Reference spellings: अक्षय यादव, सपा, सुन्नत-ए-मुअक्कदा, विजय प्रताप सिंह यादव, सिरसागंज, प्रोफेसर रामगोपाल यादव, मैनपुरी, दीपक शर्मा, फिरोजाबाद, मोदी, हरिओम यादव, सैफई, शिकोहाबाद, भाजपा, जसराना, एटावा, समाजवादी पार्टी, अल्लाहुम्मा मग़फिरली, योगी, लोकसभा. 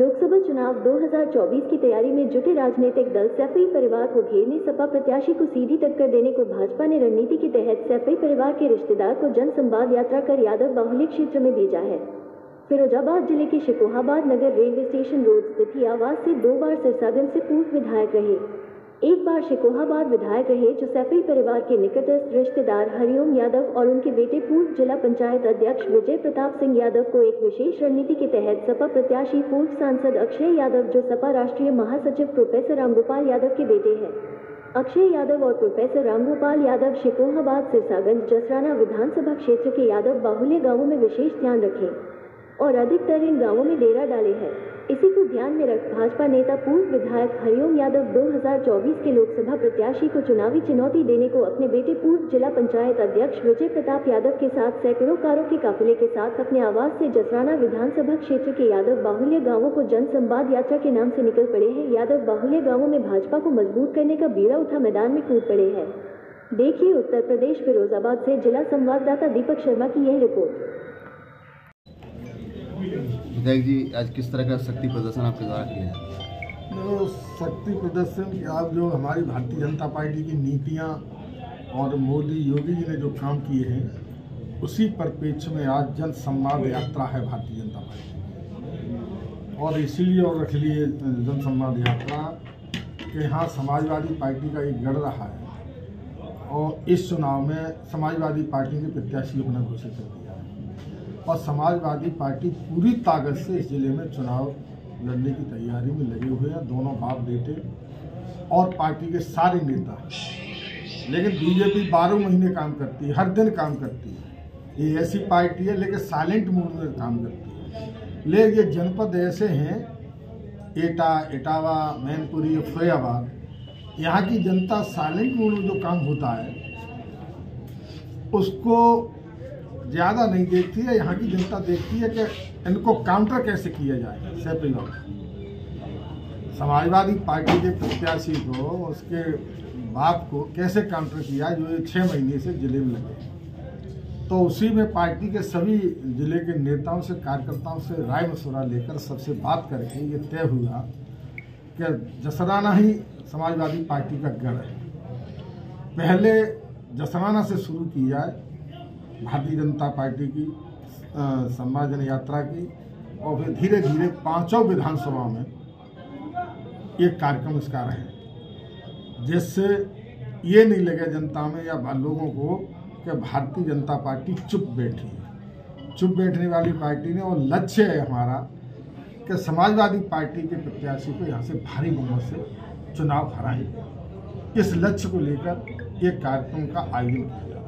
लोकसभा चुनाव 2024 की तैयारी में जुटे राजनीतिक दल सैफई परिवार को घेरने सपा प्रत्याशी को सीधी टक्कर देने को भाजपा ने रणनीति के तहत सैफई परिवार के रिश्तेदार को जन संवाद यात्रा कर यादव बाहुल्य क्षेत्र में भेजा है। फिरोजाबाद जिले के शिकोहाबाद नगर रेलवे स्टेशन रोड स्थित ही आवास से 2 बार सिरसागंज से पूर्व विधायक रहे, 1 बार शिकोहाबाद विधायक रहे, जो सैफई परिवार के निकटस्थ रिश्तेदार हरिओम यादव और उनके बेटे पूर्व जिला पंचायत अध्यक्ष विजय प्रताप सिंह यादव को एक विशेष रणनीति के तहत सपा प्रत्याशी पूर्व सांसद अक्षय यादव, जो सपा राष्ट्रीय महासचिव प्रोफेसर रामगोपाल यादव के बेटे हैं। अक्षय यादव और प्रोफेसर रामगोपाल यादव शिकोहाबाद, सिरसागंज, जसराना विधानसभा क्षेत्र के यादव बाहुल्य गाँवों में विशेष ध्यान रखें और अधिकतर इन गाँवों में डेरा डाले हैं। इसी को ध्यान में रख भाजपा नेता पूर्व विधायक हरिओम यादव 2024 के लोकसभा प्रत्याशी को चुनावी चुनौती देने को अपने बेटे पूर्व जिला पंचायत अध्यक्ष विजय प्रताप यादव के साथ सैकड़ों कारों के काफिले के साथ अपने आवास से जसराना विधानसभा क्षेत्र के यादव बाहुल्य गांवों को जन संवाद यात्रा के नाम से निकल पड़े हैं। यादव बाहुल्य गाँवों में भाजपा को मजबूत करने का बीड़ा उठा मैदान में कूद पड़े हैं। देखिए उत्तर प्रदेश फिरोजाबाद से जिला संवाददाता दीपक शर्मा की यह रिपोर्ट। विधायक जी, आज किस तरह का शक्ति प्रदर्शन आपके द्वारा किया है? शक्ति प्रदर्शन आज जो हमारी भारतीय जनता पार्टी की नीतियां और मोदी योगी जी ने जो काम किए हैं उसी परिप्रेक्ष्य में आज जन संवाद यात्रा है भारतीय जनता पार्टी और इसीलिए और रख लिए जन संवाद यात्रा के यहाँ समाजवादी पार्टी का एक गढ़ रहा है और इस चुनाव में समाजवादी पार्टी के प्रत्याशी अपना घोषित कर दिया और समाजवादी पार्टी पूरी ताकत से इस जिले में चुनाव लड़ने की तैयारी में लगे हुए हैं, दोनों बाप बेटे और पार्टी के सारे नेता। लेकिन बीजेपी 12 महीने काम करती है, हर दिन काम करती है। ये ऐसी पार्टी है लेकिन साइलेंट मोड में काम करती है। लेकिन ये जनपद ऐसे हैं, एटा, एटावा, मैनपुरी, फिरोजाबाद, यहाँ की जनता साइलेंट मोड में जो काम होता है उसको ज़्यादा नहीं देखती है। यहाँ की जनता देखती है कि इनको काउंटर कैसे किया जाएगा। सैफई समाजवादी पार्टी के प्रत्याशी को, उसके बाप को कैसे काउंटर किया जो ये 6 महीने से जिले में लगे। तो उसी में पार्टी के सभी जिले के नेताओं से, कार्यकर्ताओं से राय मशवरा लेकर सबसे बात करके ये तय हुआ कि जसराना ही समाजवादी पार्टी का गढ़ है। पहले जसराना से शुरू की जाए भारतीय जनता पार्टी की सम्मान यात्रा की और फिर धीरे धीरे 5 विधानसभाओं में ये कार्यक्रम इसका रहे, जिससे ये नहीं लगे जनता में या लोगों को कि भारतीय जनता पार्टी चुप बैठी है। चुप बैठने वाली पार्टी ने, और लक्ष्य है हमारा कि समाजवादी पार्टी के प्रत्याशी को यहाँ से भारी बहुमत से चुनाव हराएंगे। इस लक्ष्य को लेकर ये कार्यक्रम का आयोजन किया।